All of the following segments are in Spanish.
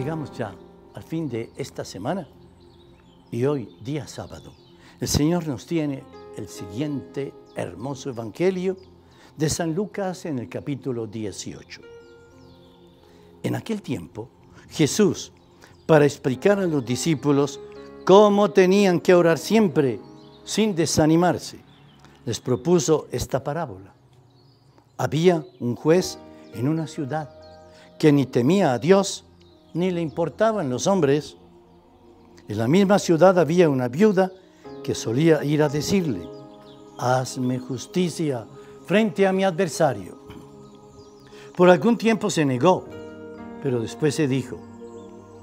llegamos ya al fin de esta semana y hoy, día sábado, el Señor nos tiene el siguiente hermoso Evangelio de San Lucas en el capítulo 18. En aquel tiempo, Jesús, para explicar a los discípulos cómo tenían que orar siempre sin desanimarse, les propuso esta parábola. Había un juez en una ciudad que ni temía a Dios ni le importaban los hombres. En la misma ciudad había una viuda que solía ir a decirle: hazme justicia frente a mi adversario. Por algún tiempo se negó, pero después se dijo: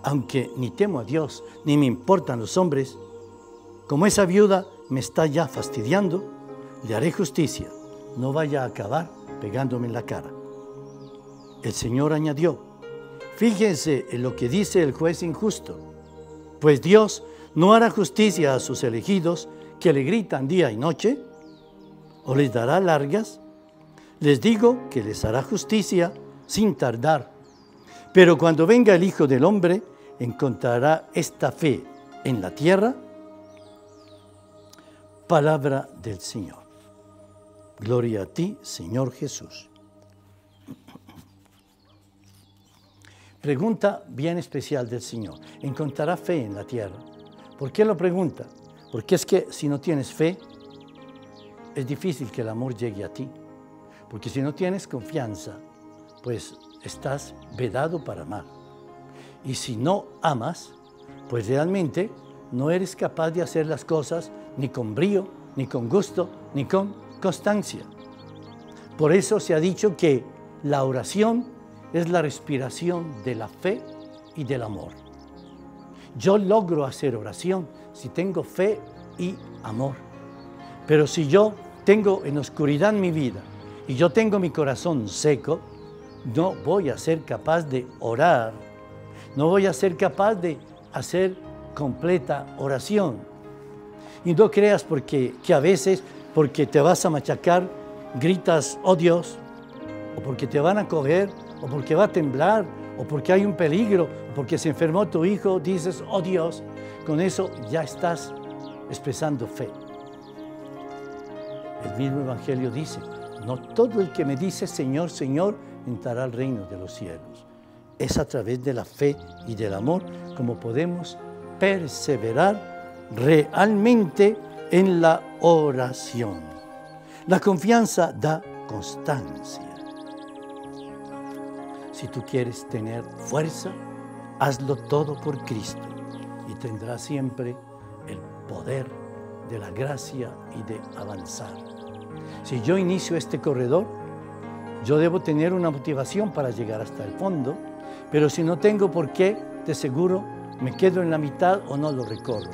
aunque ni temo a Dios ni me importan los hombres, como esa viuda me está ya fastidiando, le haré justicia, no vaya a acabar pegándome en la cara. El Señor añadió: fíjense en lo que dice el juez injusto, pues Dios no hará justicia a sus elegidos que le gritan día y noche, o les dará largas. Les digo que les hará justicia sin tardar, pero cuando venga el Hijo del Hombre, ¿encontrará esta fe en la tierra? Palabra del Señor. Gloria a ti, Señor Jesús. Pregunta bien especial del Señor. ¿Encontrará fe en la tierra? ¿Por qué lo pregunta? Porque es que si no tienes fe, es difícil que el amor llegue a ti. Porque si no tienes confianza, pues estás vedado para amar. Y si no amas, pues realmente no eres capaz de hacer las cosas ni con brío, ni con gusto, ni con constancia. Por eso se ha dicho que la oración es la respiración de la fe y del amor. Yo logro hacer oración si tengo fe y amor. Pero si yo tengo en oscuridad mi vida y yo tengo mi corazón seco, no voy a ser capaz de orar, no voy a ser capaz de hacer completa oración. Y no creas que a veces, porque te vas a machacar, gritas, oh Dios, o porque te van a coger, o porque va a temblar, o porque hay un peligro, o porque se enfermó tu hijo, dices, oh Dios, con eso ya estás expresando fe. El mismo Evangelio dice: no todo el que me dice Señor, Señor, entrará al reino de los cielos. Es a través de la fe y del amor como podemos perseverar realmente en la oración. La confianza da constancia. Si tú quieres tener fuerza, hazlo todo por Cristo y tendrás siempre el poder de la gracia y de avanzar. Si yo inicio este corredor, yo debo tener una motivación para llegar hasta el fondo, pero si no tengo por qué, de seguro me quedo en la mitad o no lo recorro.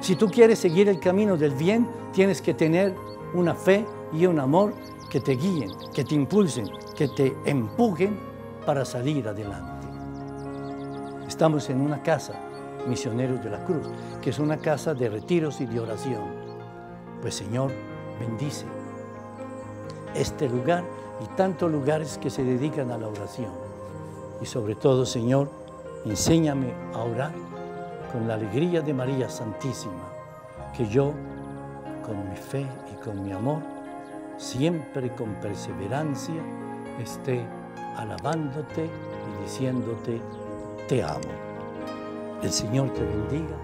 Si tú quieres seguir el camino del bien, tienes que tener una fe y un amor que te guíen, que te impulsen, que te empujen para salir adelante. Estamos en una casa, Misioneros de la Cruz, que es una casa de retiros y de oración. Pues Señor, bendice este lugar y tantos lugares que se dedican a la oración. Y sobre todo, Señor, enséñame a orar con la alegría de María Santísima, que yo, con mi fe y con mi amor, siempre con perseverancia, esté alabándote y diciéndote, te amo. El Señor te bendiga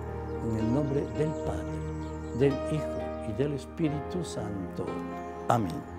en el nombre del Padre, del Hijo y del Espíritu Santo. Amén.